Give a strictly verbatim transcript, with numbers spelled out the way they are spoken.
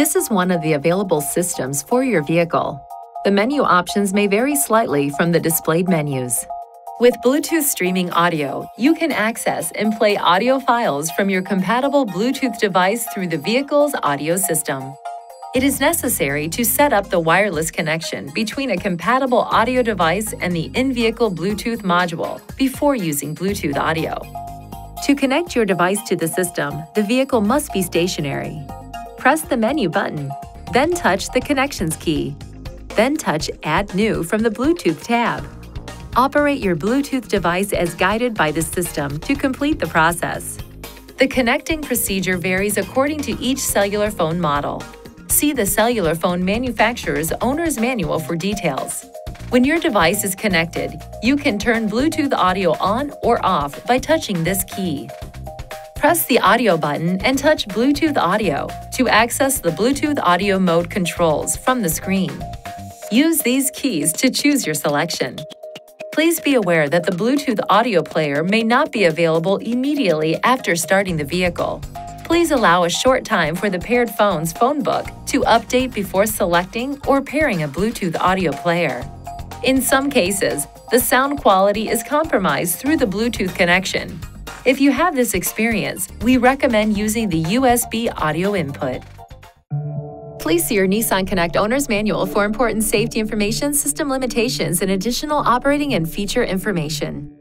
This is one of the available systems for your vehicle. The menu options may vary slightly from the displayed menus. With Bluetooth streaming audio, you can access and play audio files from your compatible Bluetooth device through the vehicle's audio system. It is necessary to set up the wireless connection between a compatible audio device and the in-vehicle Bluetooth module before using Bluetooth audio. To connect your device to the system, the vehicle must be stationary. Press the menu button, then touch the connections key, then touch Add New from the Bluetooth tab. Operate your Bluetooth device as guided by the system to complete the process. The connecting procedure varies according to each cellular phone model. See the cellular phone manufacturer's owner's manual for details. When your device is connected, you can turn Bluetooth audio on or off by touching this key. Press the audio button and touch Bluetooth audio to access the Bluetooth audio mode controls from the screen. Use these keys to choose your selection. Please be aware that the Bluetooth audio player may not be available immediately after starting the vehicle. Please allow a short time for the paired phone's phone book to update before selecting or pairing a Bluetooth audio player. In some cases, the sound quality is compromised through the Bluetooth connection. If you have this experience, we recommend using the U S B audio input. Please see your Nissan Connect Owner's Manual for important safety information, system limitations, and additional operating and feature information.